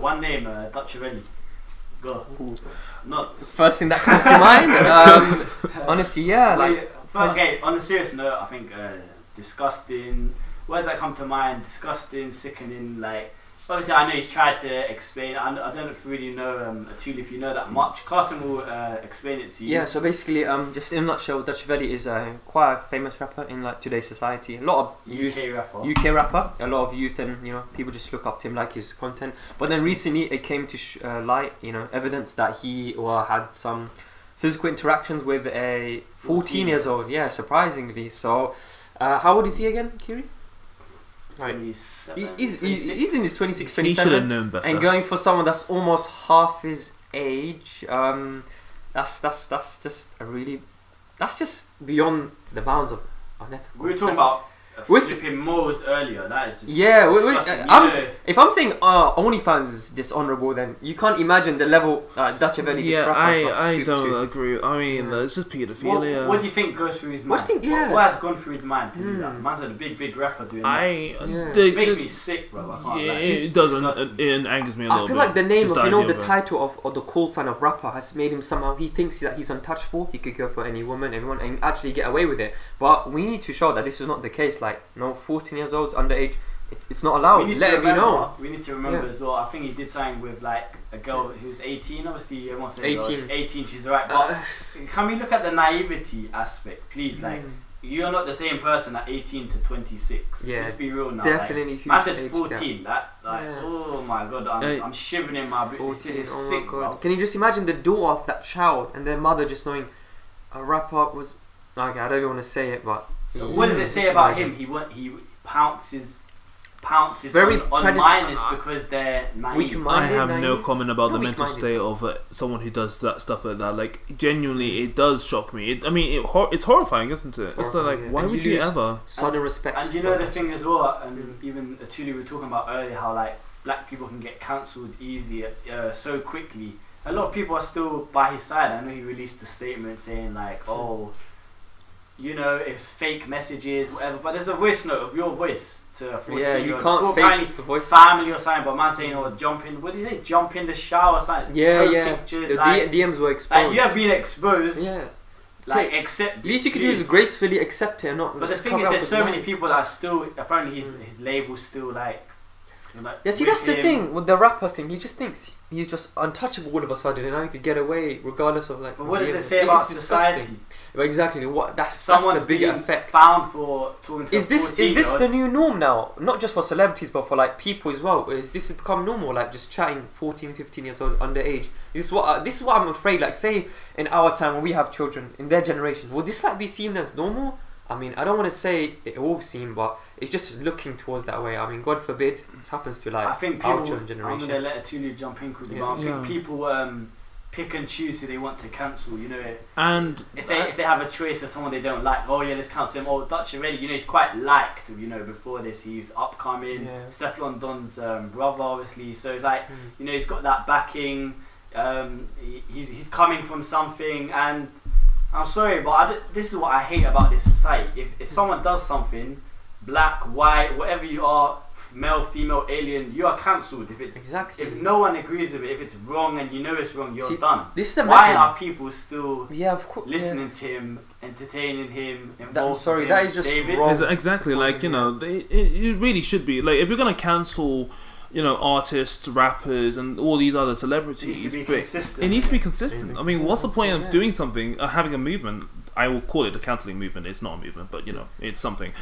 One name, Dutchavelli. Go. Nuts. First thing that comes to mind? Honestly, yeah. Like, okay, on a serious note, I think disgusting. Words that come to mind, disgusting, sickening, like... Obviously, I know he's tried to explain. I don't really know, Atuli, if you know that much. Carson will explain it to you. Yeah, so basically, just in a nutshell, Dutchavelli is quite a famous rapper in like today's society. A lot of youth, UK rapper. A lot of youth and people just look up to him, like his content. But then recently, it came to light, evidence that he had some physical interactions with a 14-year-old. Yeah, surprisingly. So, how old is he again, Kiri? Right. He's in his 26, 27. He should have known better. And going for someone that's almost half his age, that's just a really, that's just beyond the bounds of unethical. We were talking about flipping morals earlier. That is just if I'm saying OnlyFans is dishonourable, then you can't imagine the level Dutchavelli. Yeah, I don't agree. I mean, it's just paedophilia. What do you think goes through his mind? What has gone through his mind to do that? Man's a big rapper doing that. It makes me sick, bro. I can't it doesn't. It angers me a little bit. I feel like the name of the title of or the call sign of rapper has made him somehow. He thinks that he's untouchable. He could go for any woman, anyone, and actually get away with it. But we need to show that this is not the case. Like, no, 14-year-olds, underage, it's not allowed. Let it be known. We need to remember as well, I think he did something with like a girl who's 18, obviously everyone says 18, she's alright, but can we look at the naivety aspect, please? Like, you're not the same person at 18 to 26. Yeah, let's be real now. Definitely. Like, I said 14. Oh my god, I'm shivering in my boots. Can you just imagine the door of that child and their mother just knowing a rapper was... Okay, I don't even want to say it, but... So what does it say about him? He pounces very on minors because they're naive. I have no comment about the mental state of someone who does that stuff like that. Like, genuinely, it does shock me. It's horrifying, isn't it? It's like, why would you ever? Sudden respect. And you know the thing as well, and even Atuli we were talking about earlier, how like black people can get cancelled easier, so quickly. A lot of people are still by his side. I know he released a statement saying like, oh, it's fake messages, whatever. But there's a voice note of your voice to a 14-year-old. Yeah, you can't fake the voice. Family or something, but man saying, jump in. What do you say? Jump in the shower or something. Yeah. Pictures, like, DMs were exposed. Like, you have been exposed. Yeah. Like, accept. At least you could do is gracefully accept it and not. But the thing is, there's so many people that are still. Apparently, his label's still like. Yeah, see, that's the thing with the rapper thing. He just thinks he's just untouchable all of a sudden, and now he could get away regardless of like. But what does it say about society? Exactly, that's the bigger effect. Found for talking to is this the new norm now? Not just for celebrities, but for like people as well. Is this has become normal? Like just chatting 14, 15-year-old underage. This is what I'm afraid. Like, say in our time when we have children in their generation, will this like be seen as normal? I mean, I don't want to say it will seem, but it's just looking towards that way. I mean, God forbid this happens to like our generation. I'm gonna let Atuli jump in quickly, but I think people pick and choose who they want to cancel. And if they have a choice of someone they don't like, oh yeah, let's cancel him. Oh, Dutchavelli, he's quite liked. Before this, he was upcoming. Stefflon Don's brother, obviously. So it's like he's got that backing. He's coming from something and. I'm sorry, but this is what I hate about this society. If someone does something, black, white, whatever you are, male, female, alien, you are cancelled. If no one agrees with it, if it's wrong and it's wrong, you're done. This is a message. Why are people still listening to him, entertaining him? I'm sorry, that is just wrong. Exactly, like it really should be like if you're gonna cancel. Artists, rappers, and all these other celebrities. It needs to be consistent. It needs to be consistent. I mean, what's the point of doing something, having a movement? I will call it a cancelling movement. It's not a movement, but it's something.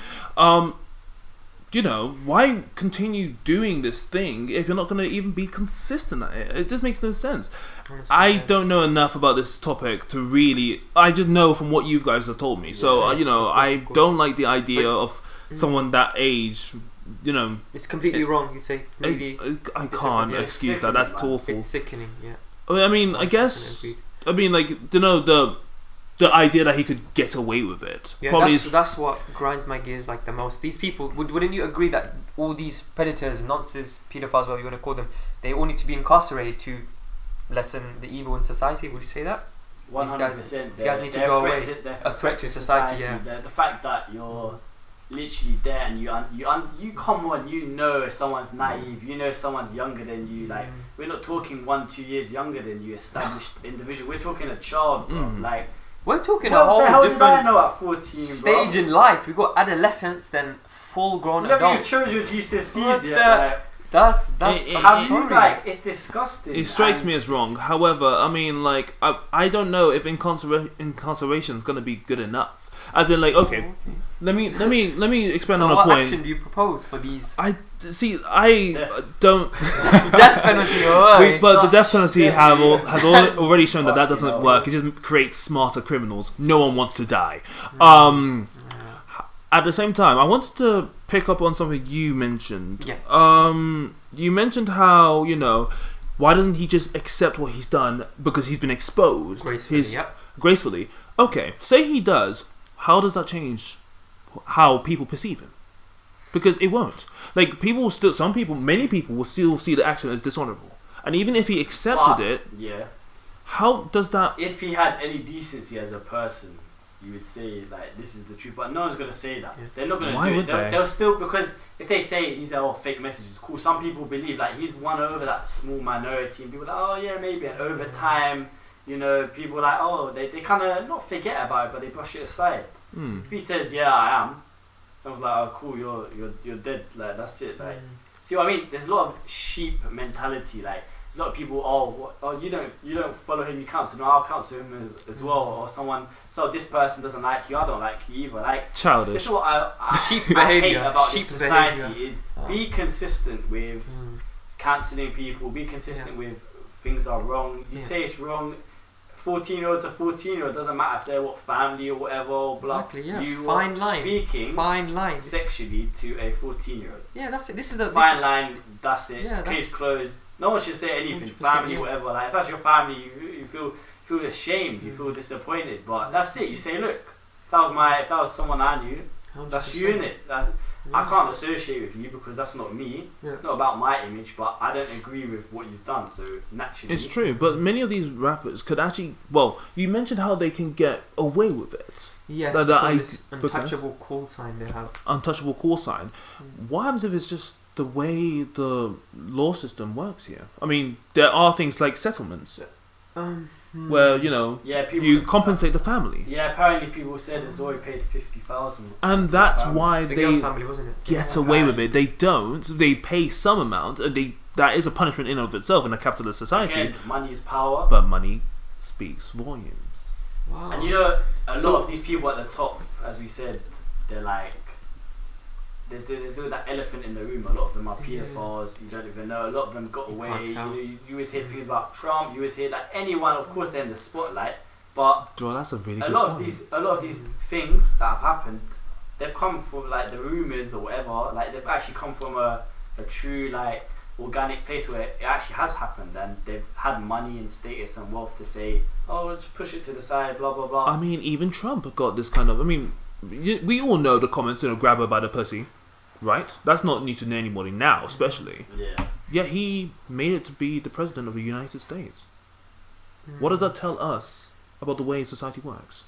Why continue doing this thing if you're not going to even be consistent at it? It just makes no sense. I don't know enough about this topic to really. I just know from what you guys have told me. So I don't like the idea of someone that age. It's completely wrong. You'd say maybe I can't excuse that. That's awful. It's sickening. Yeah. I mean, like the idea that he could get away with it. Yeah, probably that's what grinds my gears like the most. These people, wouldn't you agree that all these predators, nonsense, pedophiles, whatever you want to call them, they all need to be incarcerated to lessen the evil in society? Would you say that? 100%. These guys need to go away. A threat to society. Yeah. The fact that you're literally there, and you come on, you know someone's naive, you know someone's younger than you. Like, we're not talking 1-2 years younger than you, established individual. We're talking a child, bro. Like, we're talking a whole different at 14, stage in life. We've got adolescence, then full grown adults. Look at your GCSEs, yeah. That's it's disgusting. It strikes me as wrong. However, I mean, like, I don't know if incarceration is gonna be good enough. As in, like, okay. Let me expand on a point. So what action do you propose for these? I don't. Death penalty, but the death penalty has already shown that doesn't work. It just creates smarter criminals. No one wants to die. At the same time, I wanted to pick up on something you mentioned. Yeah. You mentioned how, you know, why doesn't he just accept what he's done because he's been exposed? Gracefully. Gracefully. Okay. Say he does. How does that change how people perceive him? Because it won't. Like, people will still, many people will still see the action as dishonorable. And even if he accepted it, how does that? If he had any decency as a person, you would say, like, this is the truth. But no one's going to say that. They're not going to do it. They'll still, because if they say he's fake messages, cool, some people believe, like, he's won over that small minority. And people are like, oh yeah, maybe. And over time, you know, people are like, oh, they kind of not forget about it, but they brush it aside. If he says, yeah, I am, I was like, oh, cool, you're dead. Like, that's it. Like, see what I mean? There's a lot of sheep mentality. Like, there's a lot of people, you don't follow him, you counsel him. I'll counsel him as well. Or someone, so this person doesn't like you, I don't like you either. Like, childish. This is what I hate about this society is be consistent with cancelling people. Be consistent with things are wrong. You say it's wrong. 14-year-olds are 14-year-old. Doesn't matter if they're what family or whatever. Or blah. Exactly. Yeah. You are speaking sexually to a 14-year-old. Yeah, that's it. This is the fine line. That's it. Yeah, case closed. No one should say anything. Family, whatever. Like, if that's your family, you feel ashamed. You feel disappointed. But that's it. You say, look, if that was someone I knew, 100%. That's you in it. I can't associate with you because that's not me. It's not about my image, but I don't agree with what you've done, so naturally. It's true, but many of these rappers could actually, well, you mentioned how they can get away with it. Yes, because untouchable call sign they have. Untouchable call sign. What happens if it's just the way the law system works here? I mean, there are things like settlements. Where, you know, you compensate the family. Yeah, apparently people said Azori paid 50,000. And that's why the girl's family, wasn't it? Get away with it. They don't. They pay some amount. And that is a punishment in and of itself in a capitalist society. Again, money is power. But money speaks volumes. Wow. And you know, a lot of these people at the top, as we said, they're like, there's no that elephant in the room. A lot of them are pedophiles. You don't even know. A lot of them got away. You know, you always hear things about Trump. You always hear that anyone. Of course, they're in the spotlight. But that's a really good point. A lot of these things that have happened, they've come from like the rumors or whatever. Like, they've actually come from a true, like, organic place where it actually has happened, and they've had money and status and wealth to say, oh, let's push it to the side, blah blah blah. I mean, even Trump got this kind of. I mean, we all know the comments, you know, grab her by the pussy. Right? That's not new to anybody now, especially. Yeah. Yet he made it to be the president of the United States. What does that tell us about the way society works?